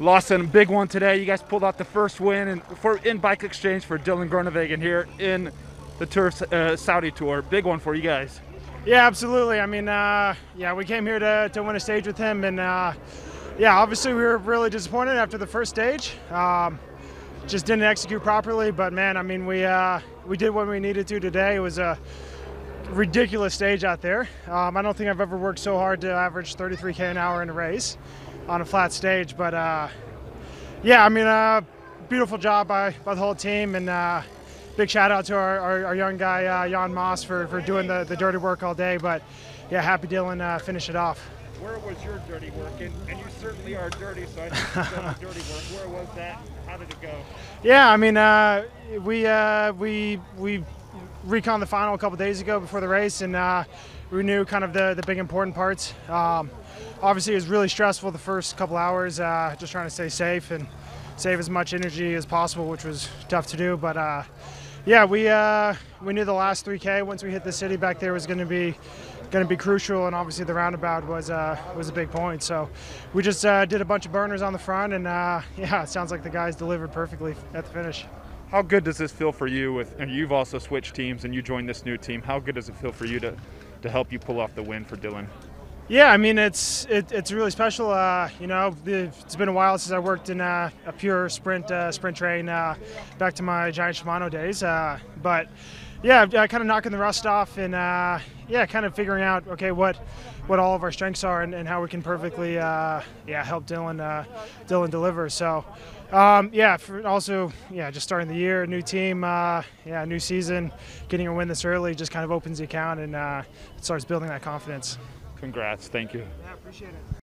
Lost in a big one today. You guys pulled out the first win in Bike Exchange for Dylan Groenewegen here in the Tour, Saudi Tour. Big one for you guys. Yeah, absolutely. I mean, yeah, we came here to win a stage with him, and yeah, obviously we were really disappointed after the first stage. Just didn't execute properly, but man, I mean, we did what we needed to today. It was a ridiculous stage out there. I don't think I've ever worked so hard to average 33K an hour in a race on a flat stage, but yeah, I mean, beautiful job by the whole team, and big shout out to our young guy, Jan Moss, for doing the dirty work all day, but yeah, happy Dylan finish it off. Where was your dirty work? And you certainly are dirty, so I think you said dirty work. Where was that? How did it go? Yeah, I mean, we reconned the final a couple days ago before the race, and we knew kind of the big important parts. Obviously, it was really stressful the first couple hours, just trying to stay safe and save as much energy as possible, which was tough to do. But yeah, we knew the last 3K once we hit the city back there was going to be crucial, and obviously the roundabout was a big point. So we just did a bunch of burners on the front, and yeah, it sounds like the guys delivered perfectly at the finish. How good does this feel for you? And you've also switched teams, and you joined this new team. How good does it feel for you to help you pull off the win for Dylan? Yeah, I mean, it's really special. You know, it's been a while since I worked in a pure sprint train, back to my Giant Shimano days. But yeah, kind of knocking the rust off, and yeah, kind of figuring out, okay, what all of our strengths are, and how we can perfectly yeah, help Dylan deliver. So yeah, also yeah, just starting the year, new team, yeah, new season, getting a win this early just kind of opens the account, and it starts building that confidence. Congrats. Thank you. Yeah, appreciate it.